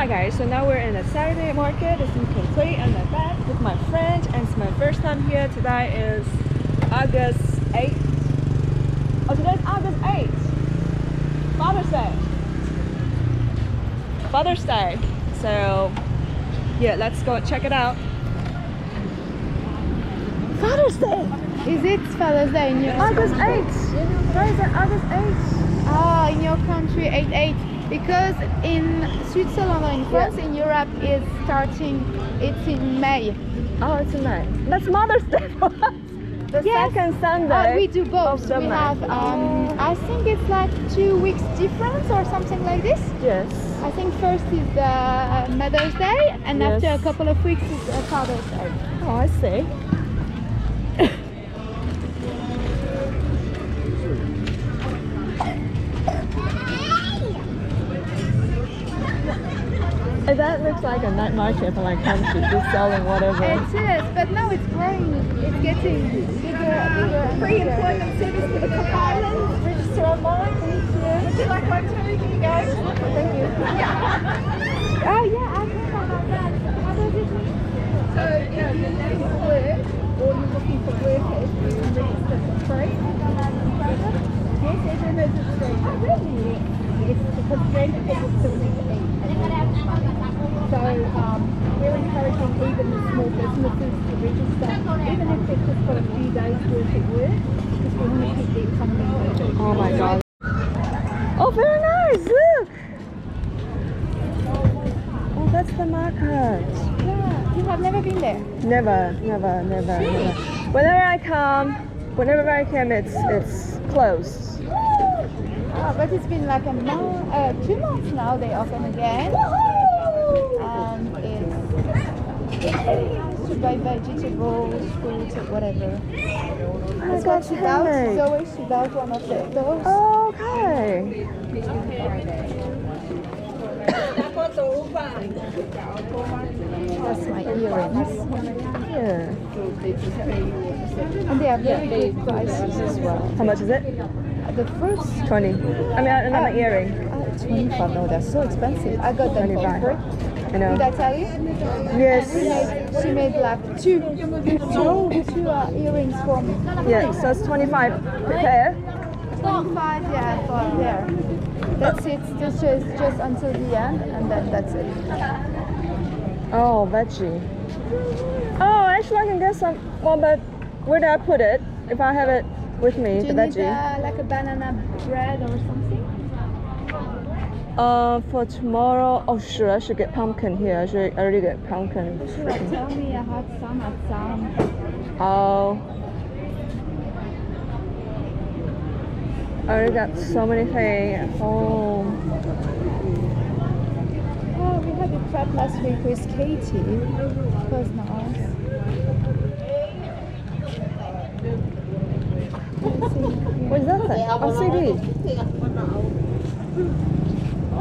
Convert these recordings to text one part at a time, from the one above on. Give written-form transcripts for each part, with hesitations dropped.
Hi guys, so now we're in a Saturday market, as you can see, and I'm back with my friend and it's my first time here. Today is August 8th. Oh, today's August 8th! Father's Day! Father's Day! So, yeah, let's go check it out. Father's Day! Is it Father's Day in your country? August 8th! Why is it August 8th? Ah, in your country, 8-8. Because in Switzerland and France, in Europe, it's in May. Oh, it's in May. That's Mother's Day for us. The second Sunday. We do both. We have, I think it's like 2 weeks difference or something like this. Yes. I think first is the Mother's Day, and after a couple of weeks is Father's Day. Oh, I see. That looks like a night market for like country, just selling whatever. It is, but now it's growing. It's getting bigger. Free employment service to the Cook Islands. Register online. Would you like one too? Can you guys? Thank you. Oh yeah, I heard about that. How does it mean? So if you need work or you're looking for work, if you register for free, yes, everyone knows it's free. Oh really? Yes, because stranded people still need to eat. So we're encouraging even the small businesses to register, even if they've just got a few days worth of work, because we want to keep the economy moving. Oh my god. Oh, very nice, look! Oh, that's the market. Yeah, you have never been there? Never. Whenever I come, it's closed. Oh, but it's been like a month, 2 months now, they open again. And it's nice to buy vegetables, fruits, or whatever. I got Shibao. It's always Shibao, one of those. Oh, okay. That's my earrings. Yeah. And they are very good prices as well. How much is it? The fruits? 20. I mean, another earring. 25, no, that's so expensive. I got them for free. Did I tell you? Yes. She made like two earrings for me. Yeah, so it's 25 per pair. 25, yeah, for there. That's it, just until the end, and then that's it. Oh, veggie. Oh, actually I can get some, well, but where do I put it? If I have it with me, the veggie. Do you need like a banana bread or something? For tomorrow, oh sure, I should get pumpkin here. I already get pumpkin. Sure, tell me I had some at some. Oh. I already got so many things at home. Oh, we had a prep last week with Katie. It was nice. What is that thing? Oh, CD.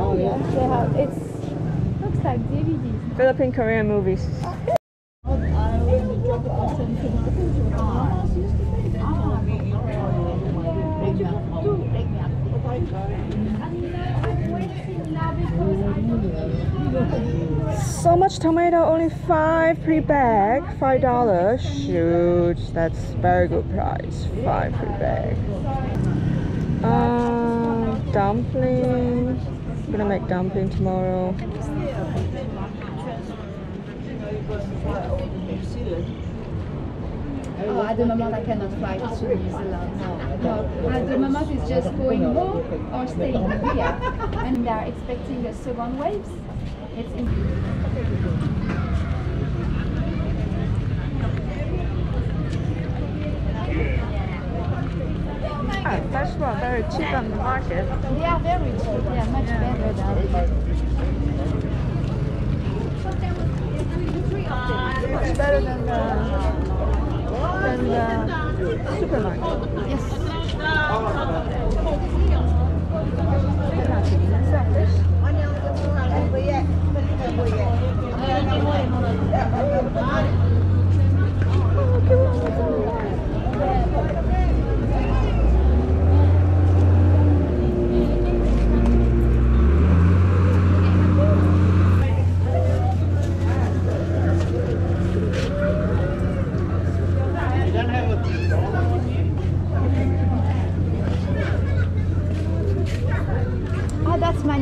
Oh yeah, they have, looks like DVDs. Philippine Korean movies. So much tomato, only 5 per bag, $5. Shoot, that's very good price, 5 per bag. Dumpling. I'm gonna make dumpling tomorrow. Oh, at the moment I cannot fly to New Zealand. No. At the moment it's just going home or staying here. And they are expecting a second wave. It's in. That's very cheap on the market. They are very cheap, they are much better than much better than the supermarket. Yes.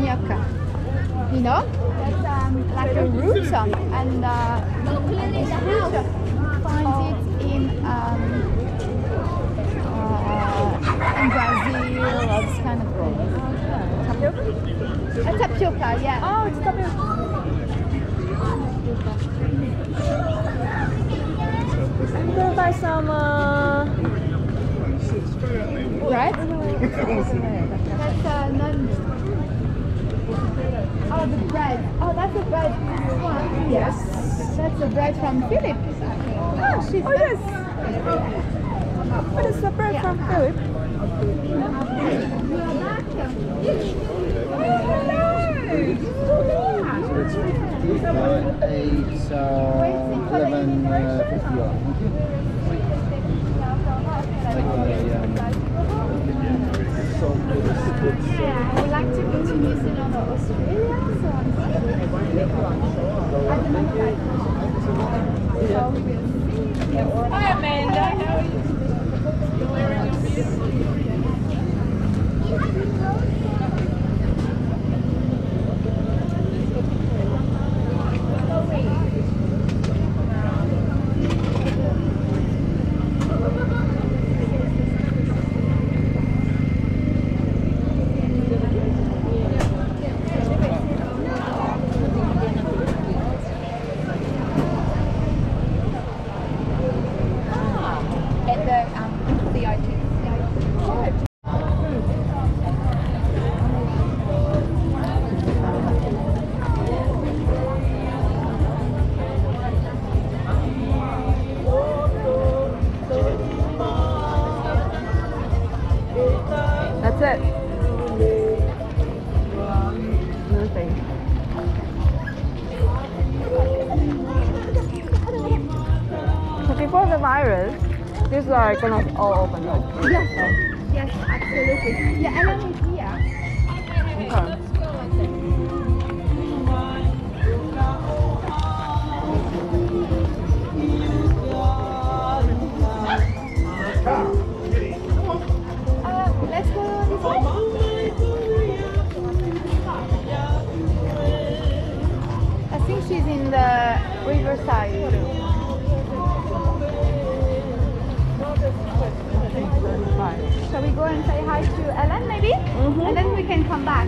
manioca, you know? It's like a root song, and you find it in Brazil, or this kind of roll. Tapioca? Tapioca, yeah. Oh, it's tapioca. I'm going to buy some... Right? That's naan. Oh, the bread. Oh, that's the bread you want. Yes. That's the bread from Philip. Oh, she's yes. What is the bread from Philip? It's 11.51. Yeah, I would like to go to New Zealand or Australia, so I'm sorry. Hi Amanda, how are you? You're wearing your beautiful These are gonna all open up. Yes, yes, absolutely. Yeah, Ellen is here. Okay. Let's go. Let's go this way. I think she's in the riverside. Shall we go and say hi to Ellen maybe? Mm-hmm. And then we can come back.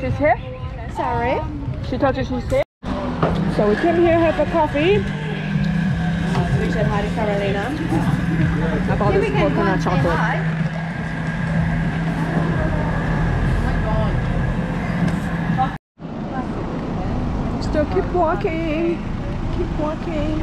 She's here? Sorry? She told you she's here? So we came here, have a coffee. We said hi to Carolina. I bought this coconut chocolate. Hi. Still keep walking. Keep walking.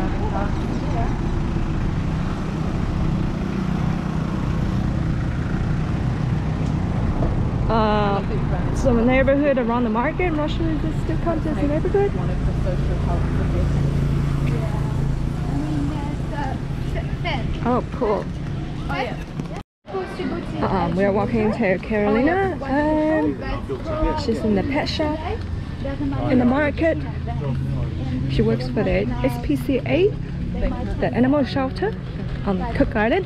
So the neighborhood around the market in Russia is still counted as a neighborhood? One of the social health professions. Yeah. I mean, there's the Oh, cool. Oh, yeah. We are walking to Carolina. She's in the pet shop, in the market. She works for the SPCA, the animal shelter on Cook Island.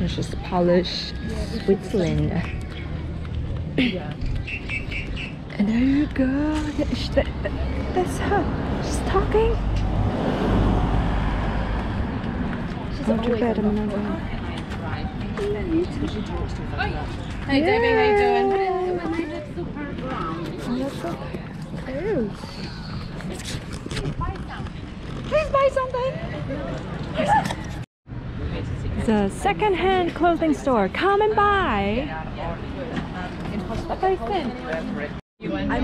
And she's Polish, Switzerland. And there you go. That's her. She's talking. She's not too bad. Hey Davey, how you doing? Please buy something. It's a second-hand clothing store. Come and buy. I'm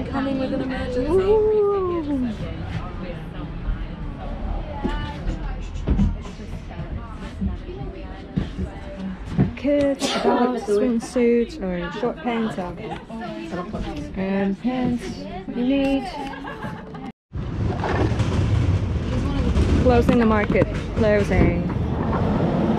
coming with an emergency. Ooh. jacket, I don't like swimsuit or short pants or pants you need. Closing the market, closing.